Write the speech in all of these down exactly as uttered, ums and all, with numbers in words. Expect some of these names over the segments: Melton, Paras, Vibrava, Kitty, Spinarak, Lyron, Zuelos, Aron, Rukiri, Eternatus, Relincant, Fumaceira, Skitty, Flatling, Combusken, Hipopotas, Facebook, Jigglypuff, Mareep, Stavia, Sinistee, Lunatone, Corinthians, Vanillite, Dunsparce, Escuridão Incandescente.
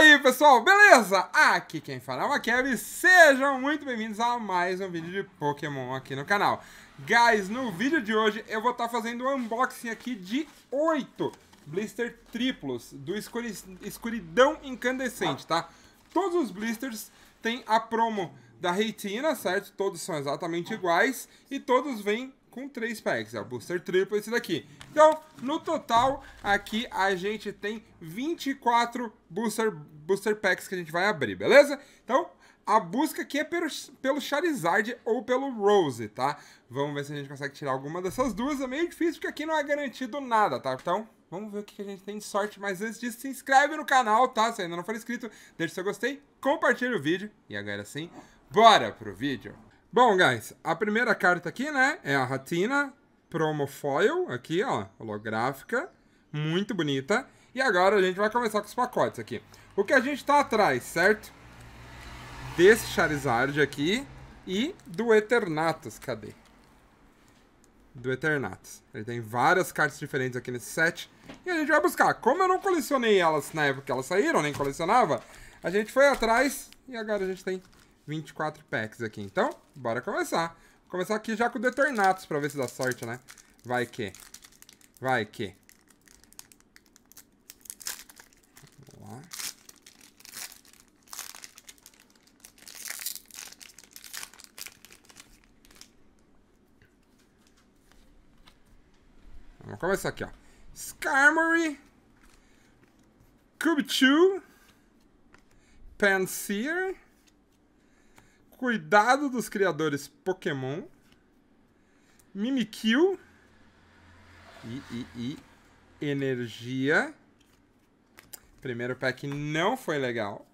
aí, pessoal, beleza? Aqui quem fala é o Makev, sejam muito bem-vindos a mais um vídeo de Pokémon aqui no canal. Guys, no vídeo de hoje eu vou estar tá fazendo um unboxing aqui de oito blister triplos do escuri... escuridão incandescente, tá? Todos os blisters têm a promo da Retina, certo? Todos são exatamente iguais e todos vêm com três packs, é o booster triplo esse daqui. Então, no total, aqui a gente tem vinte e quatro booster, booster packs que a gente vai abrir, beleza? Então, a busca aqui é pelo, pelo Charizard ou pelo Rose, tá? Vamos ver se a gente consegue tirar alguma dessas duas. É meio difícil porque aqui não é garantido nada, tá? Então, vamos ver o que a gente tem de sorte. Mas antes disso, se inscreve no canal, tá? Se ainda não for inscrito, deixa o seu gostei, compartilha o vídeo. E agora sim, bora pro vídeo! Bom, guys, a primeira carta aqui, né, é a Retina Promo Foil, aqui, ó, holográfica, muito bonita. E agora a gente vai começar com os pacotes aqui. O que a gente tá atrás, certo? Desse Charizard aqui e do Eternatus, cadê? Do Eternatus. Ele tem várias cartas diferentes aqui nesse set e a gente vai buscar. Como eu não colecionei elas na época que elas saíram, nem colecionava, a gente foi atrás e agora a gente tem vinte e quatro packs aqui, então, bora começar. Vou começar aqui já com o Detornatus pra ver se dá sorte, né? Vai que. Vai que. Vamos lá. Vamos começar aqui, ó. Skarmory. Kubichu. Pansier. Cuidado dos criadores Pokémon. Mimikyu. E, e, e. Energia. Primeiro pack não foi legal.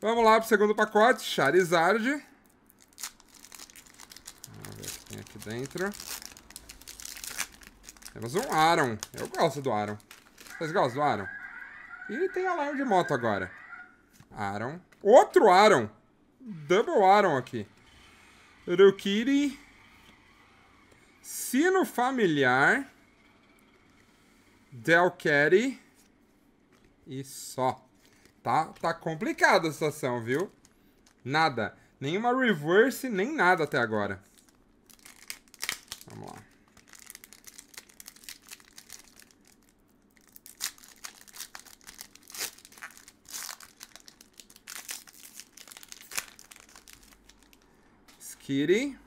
Vamos lá pro segundo pacote. Charizard. Vamos ver o que tem aqui dentro. Temos um Aron. Eu gosto do Aron. Vocês gostam do Aron? E tem a Lion de moto agora. Aron. Outro Aron. Double Aron aqui. Rukiri. Sino Familiar. Delcatty. E só. Tá, tá complicada a situação, viu? Nada. Nenhuma reverse, nem nada até agora. Vamos lá. Kitty,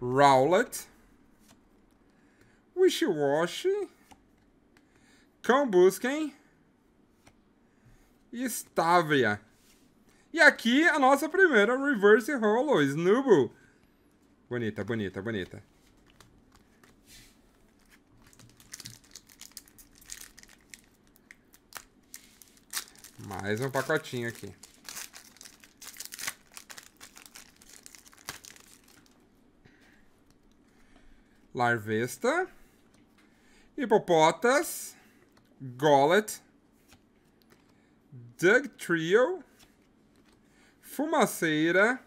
Rowlet, Wishwash, Combusken e Stavia. E aqui a nossa primeira Reverse Holo, Snubbull. Bonita, bonita, bonita. Mais um pacotinho aqui. Larvesta, Hipopotas, Golurk, Dugtrio, Fumaceira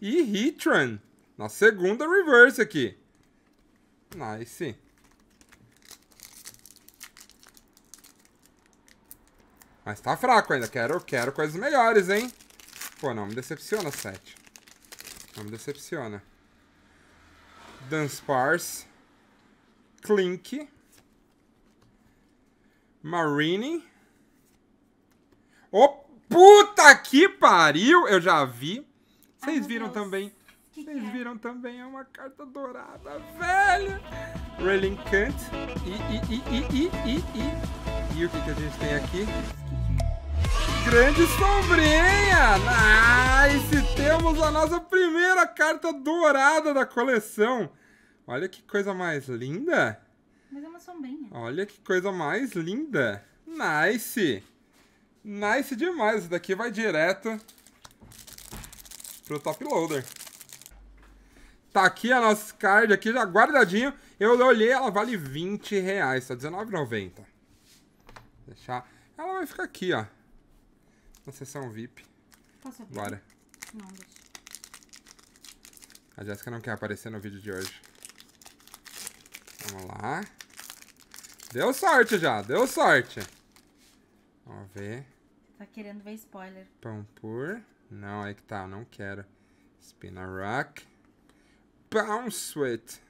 e Heatran. Na segunda reverse aqui. Nice. Mas tá fraco ainda. Quero, quero coisas melhores, hein? Pô, não me decepciona, sete. Não me decepciona. Dunsparce, Clink, Mareep. Ô, oh, puta que pariu! Eu já vi. Vocês viram também. Vocês viram também. É uma carta dourada, velho. Relincant. E, e, e, e, e, e, e. E o que, que a gente tem aqui? Grande sombrinha! Nice! Temos a nossa primeira carta dourada da coleção. Olha que coisa mais linda. Mas é uma sombrinha. Olha que coisa mais linda. Nice! Nice demais. Isso daqui vai direto pro top loader. Tá aqui a nossa card aqui já guardadinho. Eu olhei, ela vale vinte reais. Tá dezenove reais e noventa centavos. Deixar. Ela vai ficar aqui, ó. Na sessão V I P. Posso abrir? Bora. Não, deixa. A Jéssica não quer aparecer no vídeo de hoje. Vamos lá. Deu sorte já, deu sorte. Vamos ver. Você tá querendo ver spoiler. Pampur. Não, aí que tá, não quero. Spinarak. Bounce it.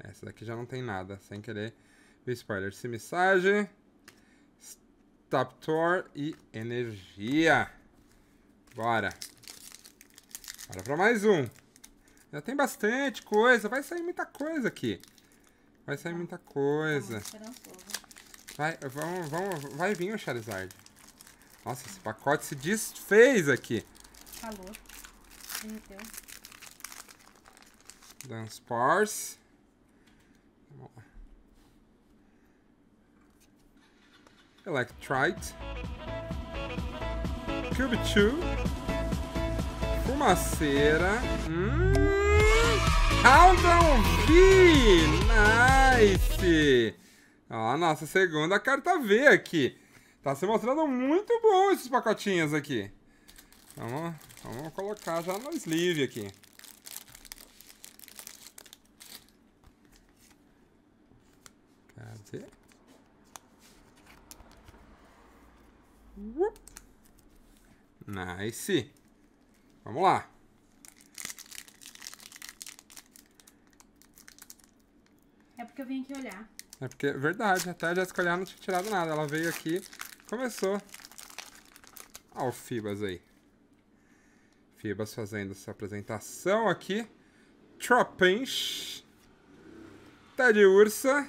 Essa daqui já não tem nada, sem querer. Spoiler. Simissage. Taptor e energia. Bora. Bora pra mais um. Já tem bastante coisa. Vai sair muita coisa aqui. Vai sair muita coisa. Vai, vamos, vamos, vai vir o Charizard. Nossa, esse pacote se desfez aqui. Calor. Dunsparce. Electrike. Kubichu. Fumaceira. Aldon V! Nice! Ó, a nossa segunda carta V aqui. Tá se mostrando muito bom esses pacotinhos aqui. Vamos, vamos colocar já no sleeve aqui. Cadê? Nice. Vamos lá. É porque eu vim aqui olhar. É porque, verdade, até a Jéssica olhar não tinha tirado nada. Ela veio aqui, começou. Olha o Fibas aí. Fibas fazendo sua apresentação aqui. Tropinch. Teddy Ursa.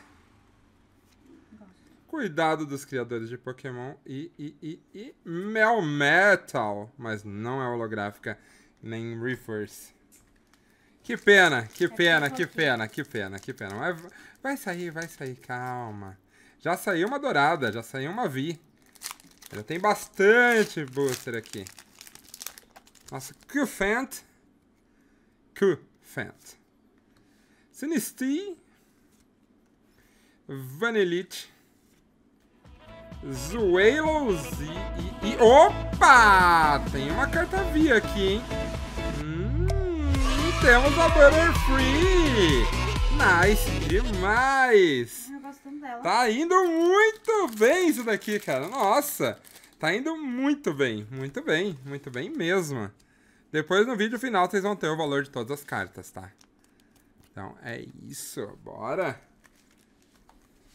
Cuidado dos criadores de Pokémon e, e, e, e Melmetal, mas não é holográfica, nem Reverse. Que pena, que pena, que pena, que pena, que pena. Mas vai sair, vai sair, calma. Já saiu uma dourada, já saiu uma V. Já tem bastante booster aqui. Nossa, Q-Fant. Q-Fant. Sinistee. Vanillite. Zuelos e, e, e... Opa! Tem uma carta V aqui, hein? Hum, temos a Butterfree! Nice demais! Eu gosto tanto dela. Tá indo muito bem isso daqui, cara. Nossa! Tá indo muito bem. Muito bem. Muito bem mesmo. Depois no vídeo final vocês vão ter o valor de todas as cartas, tá? Então é isso. Bora!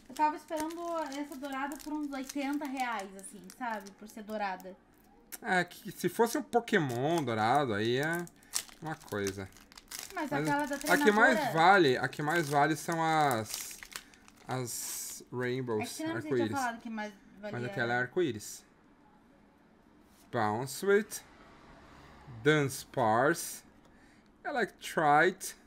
Eu tava esperando essa dourada por uns oitenta reais, assim, sabe? Por ser dourada. É, que se fosse um Pokémon dourado, aí é uma coisa. Mas, Mas aquela da treinadora... A que mais vale, a que mais vale são as... As Rainbows, é arco-íris. Mas aquela é arco-íris. Bounce It. Dunsparce. Electrite.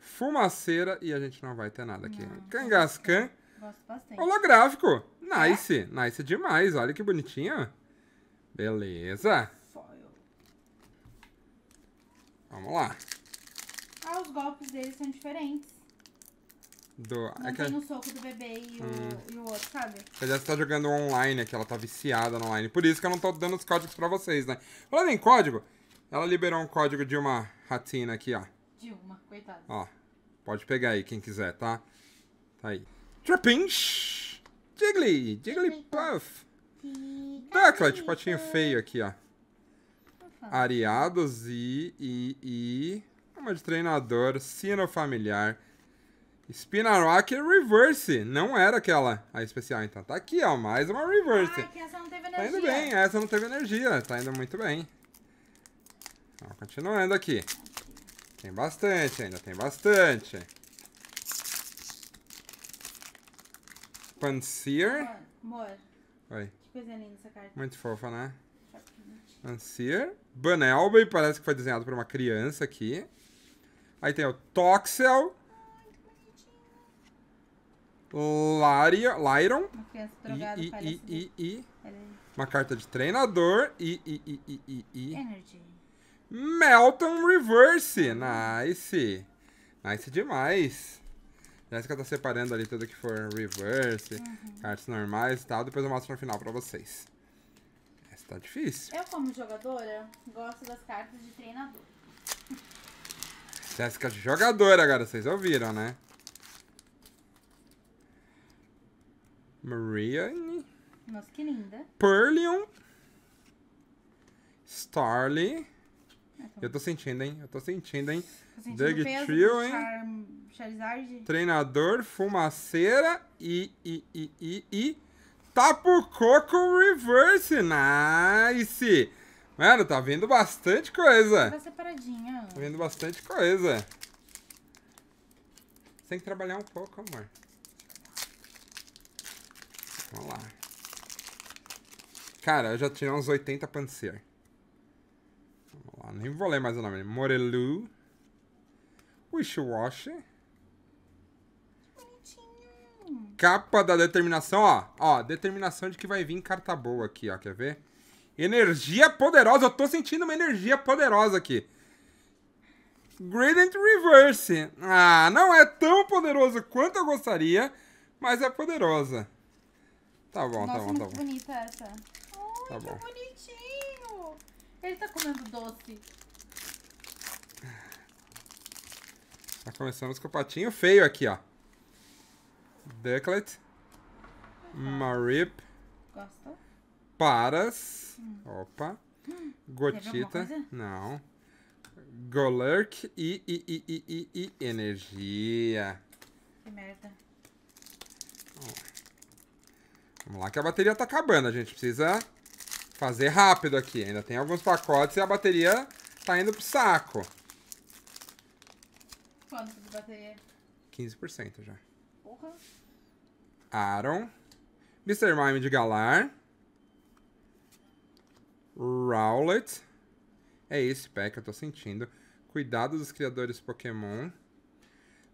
Fumaceira e a gente não vai ter nada aqui. Kangaskhan. Gosto bastante. Holográfico. Nice. É? Nice demais. Olha que bonitinho. Beleza. Foil. Vamos lá. Ah, os golpes deles são diferentes. Do... Não é tem que... o soco do bebê e o, hum. e o outro, sabe? A Jéssica tá jogando online aqui. Ela tá viciada no online. Por isso que eu não tô dando os códigos pra vocês, né? Falando em código, ela liberou um código de uma ratinha aqui, ó. De uma, coitada. Ó. Pode pegar aí quem quiser, tá? Tá aí. Trapinch! Jiggly! Jigglypuff! Darkrai, patinho feio aqui, ó. Ariados e... e... e... Uma de treinador, sino familiar. Spinarak Reverse. Não era aquela a especial, então. Tá aqui, ó. Mais uma Reverse. Ah, que essa não teve energia. Tá indo bem. Essa não teve energia. Tá indo muito bem. Ó, continuando aqui. Tem bastante ainda, tem bastante. Pansier. Amor. Oi. Que coisa linda essa carta. Muito fofa, né? Pansier. Banelby, parece que foi desenhado por uma criança aqui. Aí tem o Toxel. Lyron. Uma criança drogada, I, parece. I, I, I. Uma carta de treinador. I, I, I, I, I, I. Energy. Melton Reverse. Nice. Nice demais. Jéssica tá separando ali tudo que for Reverse, uhum. cartas normais e tal. Depois eu mostro no final pra vocês. Essa tá difícil. Eu, como jogadora, gosto das cartas de treinador. Jéssica de jogadora agora. Vocês ouviram, né? Marianne. Nossa, que linda. Purlion. Starly. Então. Eu tô sentindo, hein? Eu tô sentindo, hein? Tô sentindo peso Trio, hein? Char... Charizard. Treinador, Fumaceira e... e, e, e, e... Tapu Coco Reverse. Nice! Mano, tá vendo bastante coisa. Tá separadinha. Tá vendo bastante coisa. Você tem que trabalhar um pouco, amor. Vamos lá. Cara, eu já tirei uns oitenta Pansier. Vamos lá, nem vou ler mais o nome. Morelu. Wishwash. Bonitinho. Capa da determinação, ó. Ó, determinação de que vai vir carta boa aqui, ó. Quer ver? Energia poderosa. Eu tô sentindo uma energia poderosa aqui. Gradient Reverse. Ah, não é tão poderoso quanto eu gostaria, mas é poderosa. Tá bom, nossa, tá bom, tá bom. Nossa, muito bonita essa. Ai, tá que bom. Bonitinho. Ele tá comendo doce. Já começamos com o patinho feio aqui, ó. Ducklet. Mareep. Gosta? Paras. Hum. Opa. Hum. Gotita. Não. Golurk e, e, e, e, e, e, e energia. Que merda. Vamos lá que a bateria tá acabando, a gente precisa fazer rápido aqui. Ainda tem alguns pacotes e a bateria tá indo pro saco. Quanto de bateria? quinze por cento já. Porra. Aron. mister Mime de Galar. Rowlet. É esse pack, eu tô sentindo. Cuidado dos criadores Pokémon.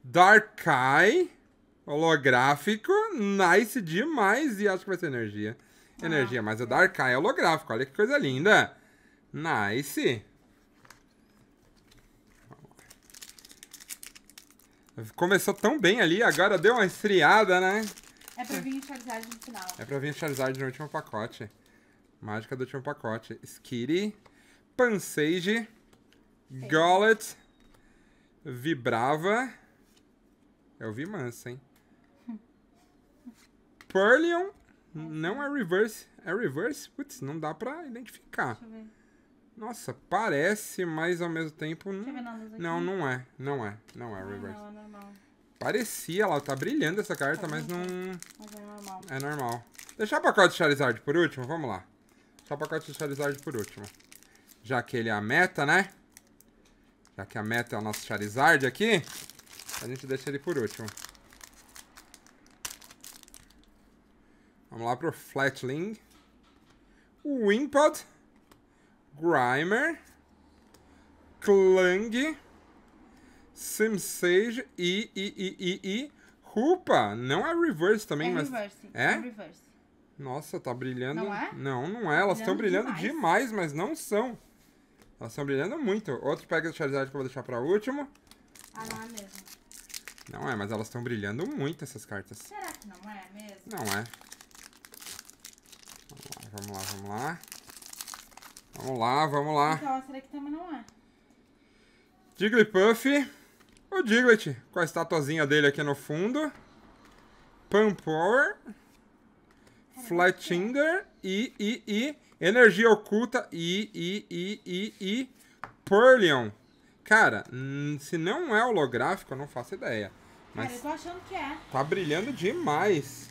Darkrai. Holográfico, nice demais. E acho que vai ser energia. Ah, energia, mas o Darkrai é holográfico. Olha que coisa linda. Nice. Começou tão bem ali, agora deu uma esfriada, né? É pra vir o Charizard no final. É pra vir o Charizard no último pacote. Mágica do último pacote. Skitty, Pansier, Golurk, Vibrava. Eu vi mansa, hein? Purlion não é reverse. É reverse? Putz, não dá pra identificar. Deixa eu ver. Nossa, parece, mas ao mesmo tempo... Não, não, não é. Não é. Não é reverse. Não, não, não. Parecia, ela tá brilhando essa carta, tá, mas não... Mas é normal. É normal. Deixar o pacote de Charizard por último, vamos lá. Deixar o pacote de Charizard por último. Já que ele é a meta, né? Já que a meta é o nosso Charizard aqui... A gente deixa ele por último. Vamos lá pro Flatling. Wimpod. Grimer. Clang. Simsage. E, e, e, e, e. Rupa. Não é reverse também, é mas... Reverse. É? É reverse. Nossa, tá brilhando. Não é? Não, não é. Elas estão brilhando, brilhando demais. demais, mas não são. Elas estão brilhando muito. Outro pack do Charizard que eu vou deixar pra último. Ah, não é mesmo. Não é, mas elas estão brilhando muito, essas cartas. Será que não é mesmo? Não é. Vamos lá, vamos lá, vamos lá. Vamos lá, vamos lá. Então, será que também não é? Jigglypuff. O Diglett, com a estatuazinha dele aqui no fundo. Pampower. Flatinder. E, e, e. Energia oculta. E, e, e, e, e. Purlion. Cara, se não é holográfico, eu não faço ideia. Mas cara, eu tô achando que é. Tá brilhando demais.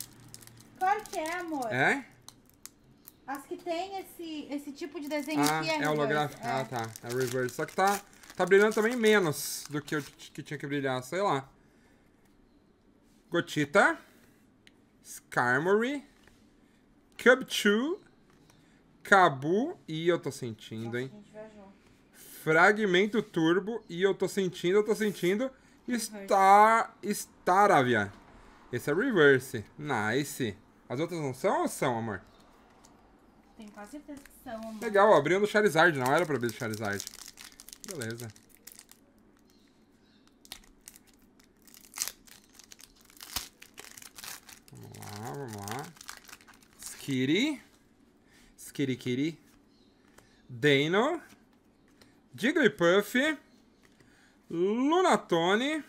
Claro que é, amor. É? As que tem esse, esse tipo de desenho ah, aqui é, é holográfico. É. Ah, tá. É reverse. Só que tá, tá brilhando também menos do que, eu, que tinha que brilhar. Sei lá. Gotita. Skarmory. Kubichu. Kabu. E eu tô sentindo, nossa, hein? A gente viajou. Fragmento Turbo. E eu tô sentindo, eu tô sentindo. Star... Stavia. Esse é reverse. Nice. As outras não são ou são, amor? Tem quase certeza que são, amor. Legal, ó, abriu no Charizard. Não era pra abrir do Charizard. Beleza. Vamos lá, vamos lá. Skitty. Skitty, Kitty. Dino. Jigglypuff, Lunatone,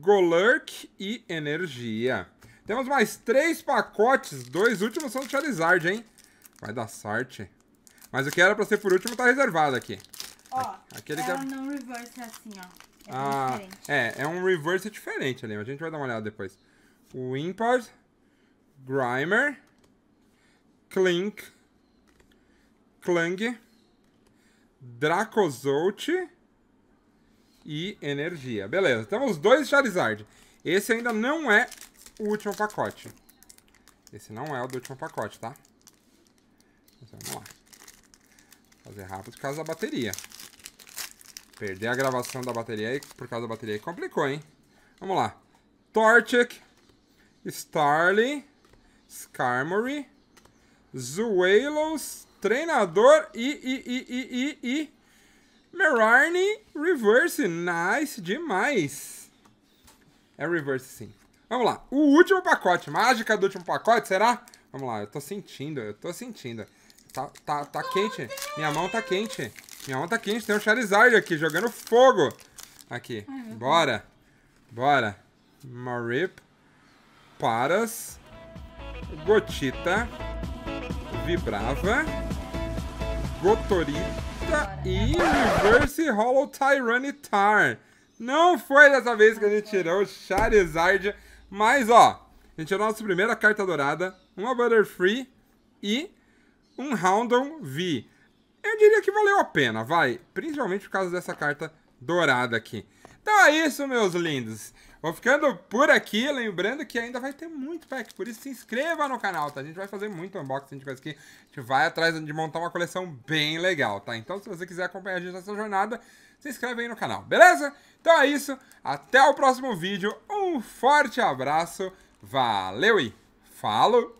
Golurk e energia. Temos mais três pacotes. Dois últimos são do Charizard, hein? Vai dar sorte. Mas o que era pra ser por último tá reservado aqui. Ó, aquele é que... um reverse assim, ó. É, ah, é, é um reverse diferente ali. Mas a gente vai dar uma olhada depois. O Wimpod, Grimer, Clink, Clang, Dracozolt e Energia. Beleza, temos dois Charizard. Esse ainda não é o último pacote. Esse não é o do último pacote, tá? Então, vamos lá. Fazer rápido por causa da bateria. Perder a gravação da bateria aí, por causa da bateria aí, complicou, hein? Vamos lá. Torchic, Starly, Skarmory, Zuelos, Treinador e, e, e, e, e, e... Merarne, Reverse. Nice demais. É Reverse, sim. Vamos lá. O último pacote. Mágica do último pacote, será? Vamos lá. Eu tô sentindo, eu tô sentindo. Tá, tá, tá quente. Minha mão tá quente. Minha mão tá quente. Tem um Charizard aqui, jogando fogo. Aqui. Bora. Bora. Mareep, Paras, Gotita, Vibrava, Gotita e Reverse Hollow Tyranitar. Não foi dessa vez que a gente tirou o Charizard, mas ó, a gente tirou a nossa primeira carta dourada, uma Butterfree e um Houndoom V. Eu diria que valeu a pena, vai, principalmente por causa dessa carta dourada aqui. Então é isso, meus lindos. Vou ficando por aqui, lembrando que ainda vai ter muito pack, por isso se inscreva no canal, tá? A gente vai fazer muito unboxing de coisa aqui, a gente vai atrás de montar uma coleção bem legal, tá? Então se você quiser acompanhar a gente nessa jornada, se inscreve aí no canal, beleza? Então é isso, até o próximo vídeo, um forte abraço, valeu e falou!